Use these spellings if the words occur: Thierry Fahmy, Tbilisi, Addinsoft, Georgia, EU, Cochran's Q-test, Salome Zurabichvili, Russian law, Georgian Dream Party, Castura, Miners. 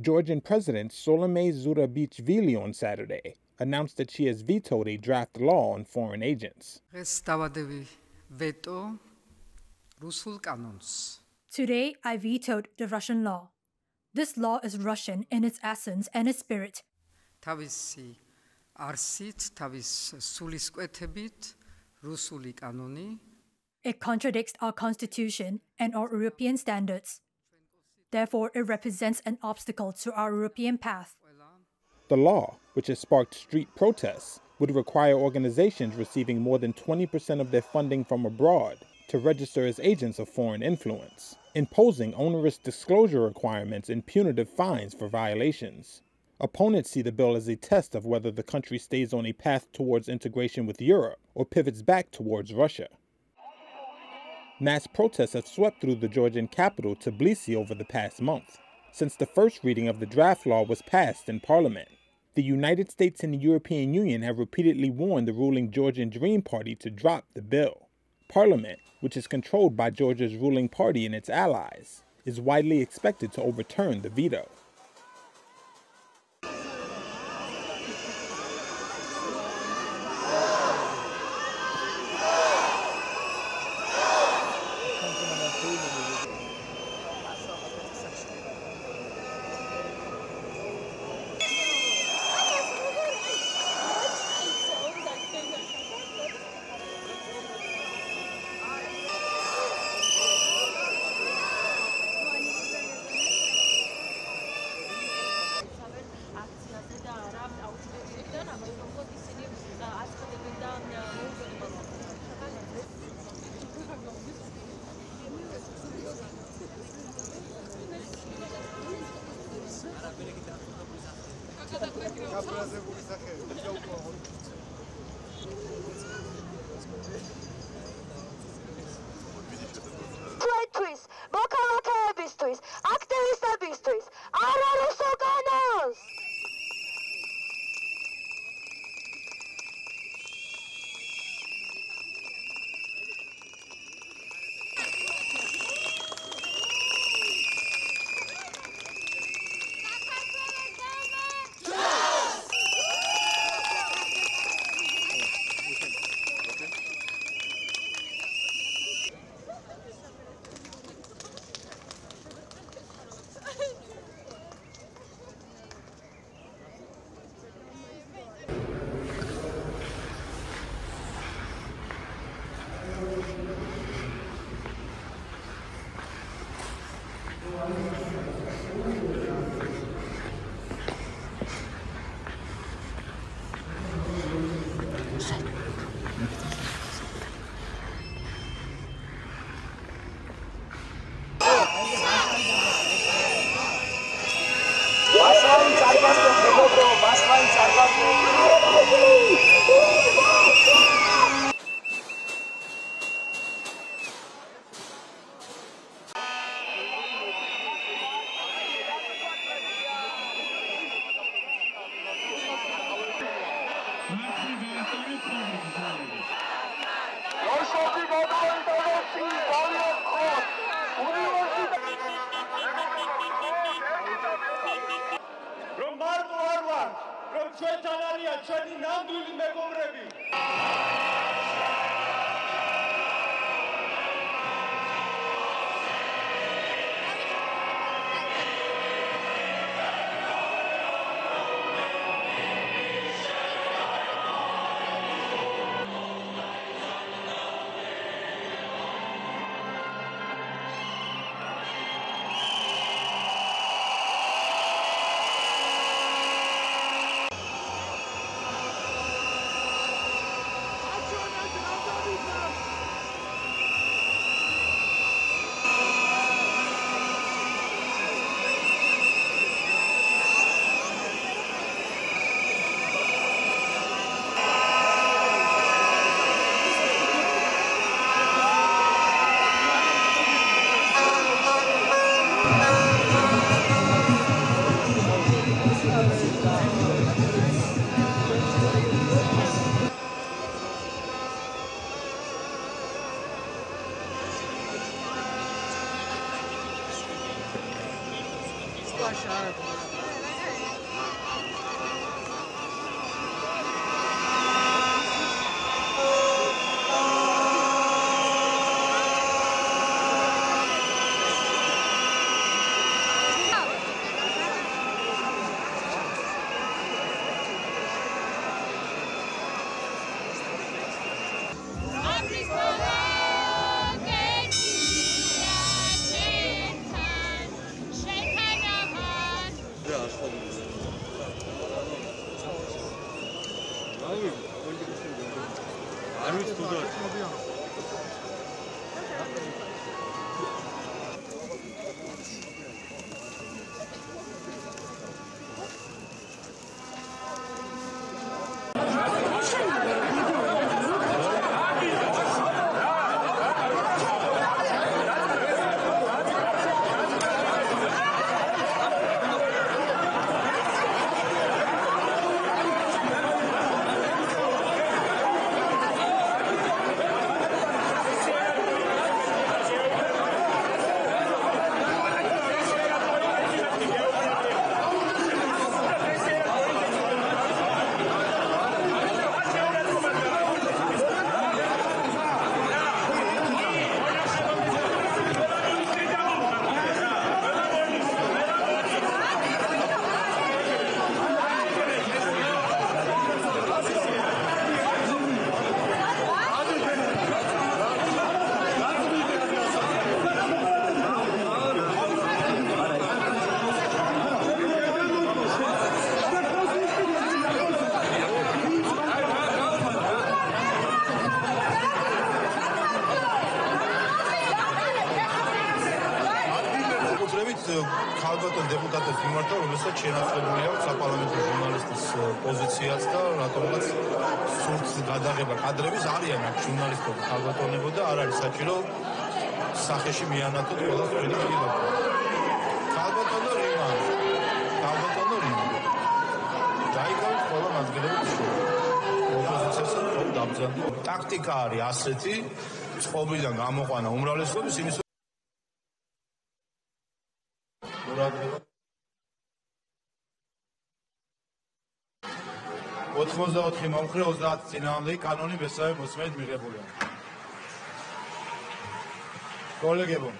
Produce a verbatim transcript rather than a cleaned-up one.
Georgian President Salome Zurabichvili on Saturday announced that she has vetoed a draft law on foreign agents. Today, I vetoed the Russian law. This law is Russian in its essence and its spirit. It contradicts our constitution and our European standards. Therefore, it represents an obstacle to our European path. The law, which has sparked street protests, would require organizations receiving more than twenty percent of their funding from abroad to register as agents of foreign influence, imposing onerous disclosure requirements and punitive fines for violations. Opponents see the bill as a test of whether the country stays on a path towards integration with Europe or pivots back towards Russia. Mass protests have swept through the Georgian capital, Tbilisi, over the past month, since the first reading of the draft law was passed in parliament. The United States and the European Union have repeatedly warned the ruling Georgian Dream Party to drop the bill. Parliament, which is controlled by Georgia's ruling party and its allies, is widely expected to overturn the veto. ოთხმოცდაოთხი მომხრე ოცდაათი წინააღმდეგი კანონი მესამე მოსმენით მიღებულია. კოლეგებო